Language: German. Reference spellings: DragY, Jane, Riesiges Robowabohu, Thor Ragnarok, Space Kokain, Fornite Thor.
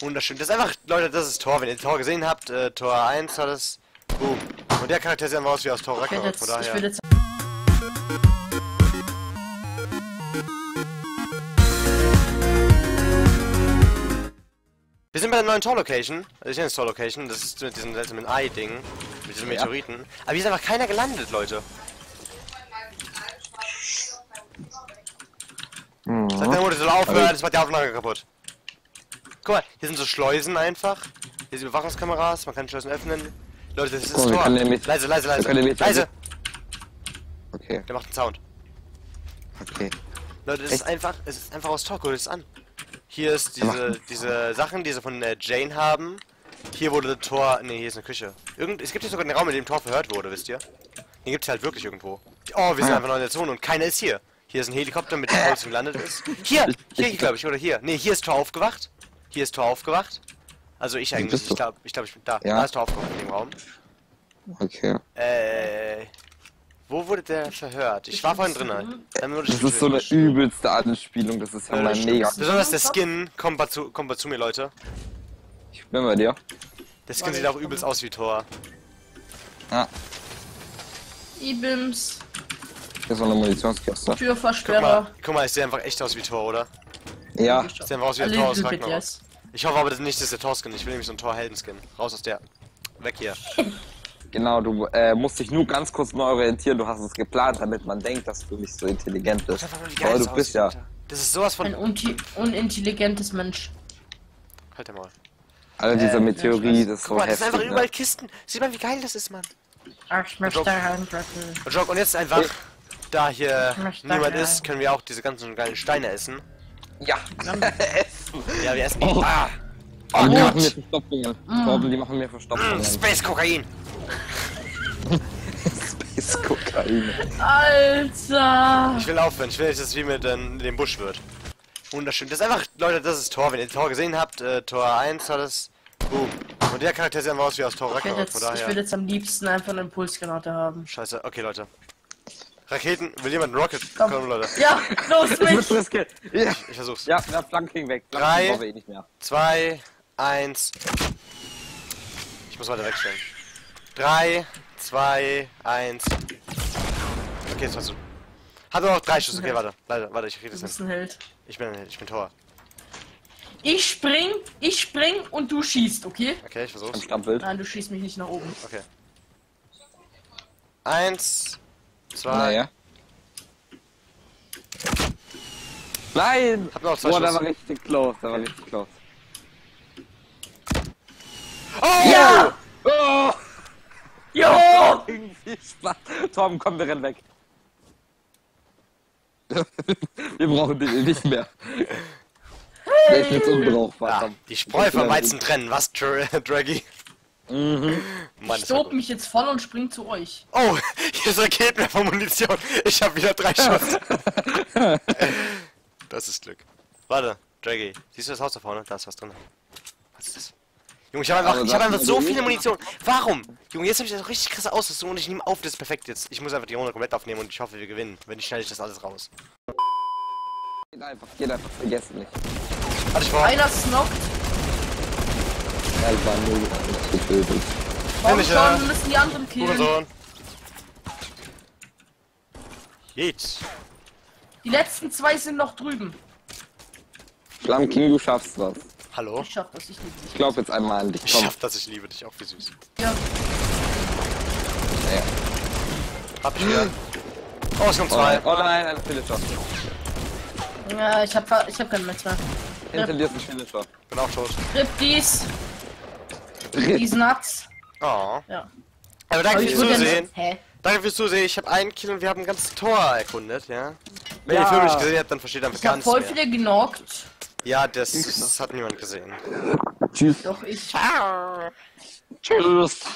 Wunderschön. Das ist einfach, Leute, das ist Thor. Wenn ihr Thor gesehen habt, Thor 1 hat es. Boom. Und der Charakter sieht einfach aus wie aus Thor Ragnarok, von daher. Wir sind bei der neuen Thor-Location. Also ich nenne es Thor-Location. Das ist mit diesem seltsamen Ei-Ding. Mit diesem Meteoriten. Aber hier ist einfach keiner gelandet, Leute. Sag der Mutter soll aufhören, das macht die Auflage kaputt. Guck mal, hier sind so Schleusen einfach. Hier sind Überwachungskameras, man kann Schleusen öffnen. Leute, das ist das Tor. Leise, leise, leise. Leise! Okay. Der macht einen Sound. Okay. Leute, das ist einfach, es ist einfach aus Tor, guck dir das an. Hier ist diese Sachen, die sie von Jane haben. Hier wurde Tor. Ne, hier ist eine Küche. Es gibt hier sogar einen Raum, in dem Tor verhört wurde, wisst ihr? Den gibt's halt wirklich irgendwo. Oh, wir sind einfach noch in der Zone und keiner ist hier. Hier ist ein Helikopter, mit dem alles gelandet ist. Hier glaube ich, oder hier. Ne, hier ist Tor aufgewacht. Hier ist Tor aufgewacht. Also ich eigentlich, ich bin da. Ja. Da ist Tor aufgewacht in dem Raum. Okay. Wo wurde der verhört? Ich war vorhin drin halt. Das ist so eine übelste Anspielung, das ist ja mein mega. Besonders der Skin, kommt mal zu mir, Leute. Ich bin bei dir. Der Skin sieht auch übelst aus wie Tor. Ah. Ibims. Hier ist noch eine Munitionskiste. Türversperrer. Guck mal, ich sehe einfach echt aus wie Tor, oder? Ja. Ich sehe einfach aus wie ein Tor aus Ragnarok. Ich hoffe aber nicht, dass der Tor-Skin. Ich will nämlich so einen Tor-Helden-Skin. Raus aus der. Weg hier. Genau, du musst dich nur ganz kurz neu orientieren. Du hast es geplant, damit man denkt, dass du nicht so intelligent bist. Aber du bist ja. Das ist sowas von. Ein unintelligentes Mensch. Halt mal. Alter, dieser Meteorit ist so heftig. Das sind einfach überall Kisten. Sieh mal, wie geil das ist, Mann. Ach, ich möchte und jetzt einfach. Da hier niemand ist, können wir auch diese ganzen geilen Steine essen. Ja, essen. Ja, wir essen die. Oh, ah. Oh Gott. Die machen mir Verstopfungen. Die machen mir Verstopfungen. Space Kokain. Space Kokain. Alter. Ich will aufhören. Ich will nicht, dass es wie mit dem Busch wird. Wunderschön. Das ist einfach, Leute, das ist Thor. Wenn ihr Thor gesehen habt, Thor 1 hat es. Boom. Und der Charakter sieht einfach aus wie aus Thor Ragnarok. Ich will jetzt am liebsten einfach eine Impulsgranate haben. Scheiße. Okay, Leute. Raketen, will jemand einen Rocket? Komm, Leute. Ja, los, ich versuch's. Ja, Flanking weg. 3, 2, 1. Ich muss weiter wegstellen. 3, 2, 1. Okay, das war's so. Hat nur noch 3 Schuss, okay, warte, ich krieg das hin. Du bist ein Held. Ich bin ein Held, ich bin Tor. Ich spring und du schießt, okay? Okay, ich versuch's. Nein, du schießt mich nicht nach oben. Okay. 1, 2. Ja. Nein! Hab noch 2 Schuss. Da war richtig close, Oh! Ja! Oh! Jo! Irgendwie Spaß. Tom, komm, wir rennen weg. Wir brauchen den nicht mehr. Der ist jetzt unbrauchbar. Ja, die Spreu vom Weizen trennen, was, Draggy? Mhm. Mann, ich stob mich jetzt voll und spring zu euch. Oh, hier ist Raketen von Munition. Ich hab wieder 3 Schuss. Das ist Glück. Warte, Draggy, siehst du das Haus da vorne? Da ist was drin. Was ist das? Junge, ich hab einfach so viele Munition. Warum? Junge, jetzt hab ich das richtig krasse Ausrüstung und ich nehme auf, das ist perfekt jetzt. Ich muss einfach die Runde komplett aufnehmen und ich hoffe, wir gewinnen. Wenn nicht, schneide ich das alles raus. Geht einfach, vergesst nicht. Warte, ich war. Einer snockt. Alter, wir müssen die anderen killen. Jetzt. Die letzten 2 sind noch drüben. Flamm King, du schaffst was. Hallo? Ich schaff das, ich liebe dich. Ich glaub jetzt einmal an dich. Komm. Ich schaff das, ich liebe dich, auch wie süß. Ja. Hab ich wieder. Oh, es kommt 2. Oh nein, ein Villager. Ja, ich hab keinen Match mehr. Hinter dir ist ein Villager. Bin auch tot. Rip dies. Diesen Nuts. Oh. Ja. Aber danke fürs Zusehen. Danke fürs Zusehen. Ich habe einen Kill und wir haben ein ganzes Tor erkundet, ja. Wenn ihr die Filme nicht gesehen habt, dann versteht einfach gar nichts. Ich hab voll viele genockt. Ja, das hat niemand gesehen. Tschüss. Doch, ich. Tschüss.